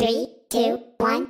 3, 2, 1.